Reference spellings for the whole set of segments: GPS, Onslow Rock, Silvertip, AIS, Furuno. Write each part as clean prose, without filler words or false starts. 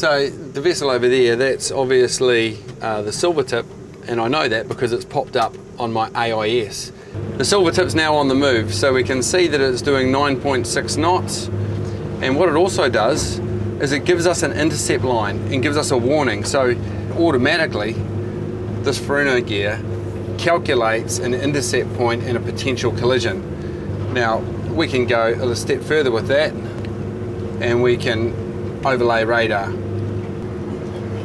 So the vessel over there, that's obviously the Silvertip, and I know that because it's popped up on my AIS. The Silvertip's now on the move, so we can see that it's doing 9.6 knots, and what it also does is it gives us an intercept line and gives us a warning. So automatically this Furuno gear calculates an intercept point and a potential collision. Now we can go a little step further with that and we can overlay radar.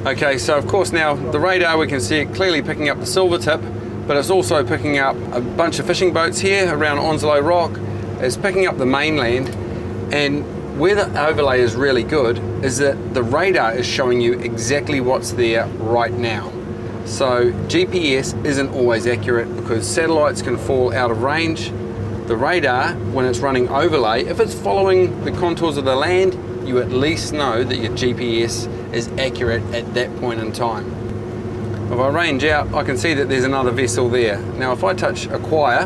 Okay, so of course now the radar, we can see it clearly picking up the Silvertip, but it's also picking up a bunch of fishing boats here around Onslow Rock. It's picking up the mainland, and where the overlay is really good is that the radar is showing you exactly what's there right now. So GPS isn't always accurate because satellites can fall out of range. The radar, when it's running overlay, if it's following the contours of the land, you at least know that your GPS is accurate at that point in time. If I range out, I can see that there's another vessel there. Now if I touch acquire,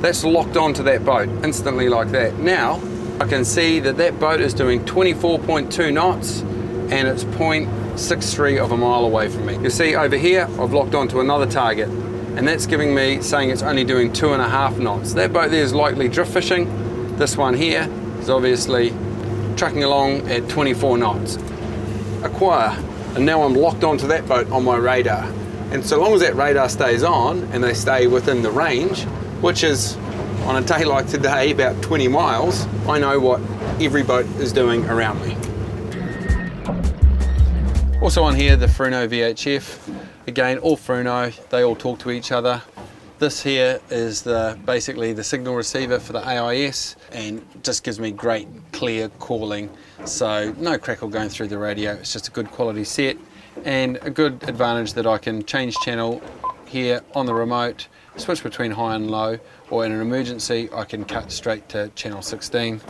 that's locked onto that boat instantly like that. Now I can see that that boat is doing 24.2 knots and it's 0.63 of a mile away from me. You'll see over here I've locked onto another target, and that's giving me saying it's only doing 2.5 knots. That boat there is likely drift fishing. This one here is obviously trucking along at 24 knots. Acquire, and now I'm locked onto that boat on my radar. And so long as that radar stays on and they stay within the range, which is on a day like today, about 20 miles, I know what every boat is doing around me. Also on here, the Furuno VHF. Again, all Furuno, they all talk to each other. This here is basically the signal receiver for the AIS, and just gives me great clear calling. So no crackle going through the radio. It's just a good quality set, and a good advantage that I can change channel here on the remote, switch between high and low, or in an emergency I can cut straight to channel 16.